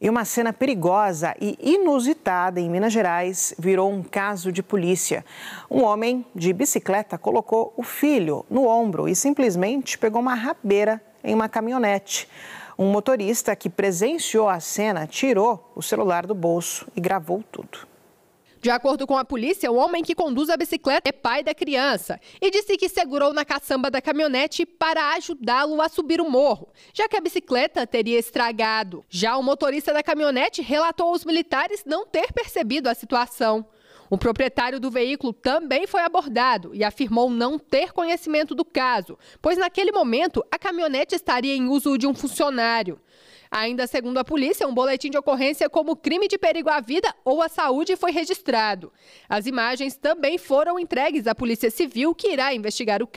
E uma cena perigosa e inusitada em Minas Gerais virou um caso de polícia. Um homem de bicicleta colocou o filho no ombro e simplesmente pegou uma rabeira em uma caminhonete. Um motorista que presenciou a cena tirou o celular do bolso e gravou tudo. De acordo com a polícia, o homem que conduz a bicicleta é pai da criança e disse que segurou na caçamba da caminhonete para ajudá-lo a subir o morro, já que a bicicleta teria estragado. Já o motorista da caminhonete relatou aos militares não ter percebido a situação. O proprietário do veículo também foi abordado e afirmou não ter conhecimento do caso, pois naquele momento a caminhonete estaria em uso de um funcionário. Ainda segundo a polícia, um boletim de ocorrência como crime de perigo à vida ou à saúde foi registrado. As imagens também foram entregues à Polícia Civil, que irá investigar o caso.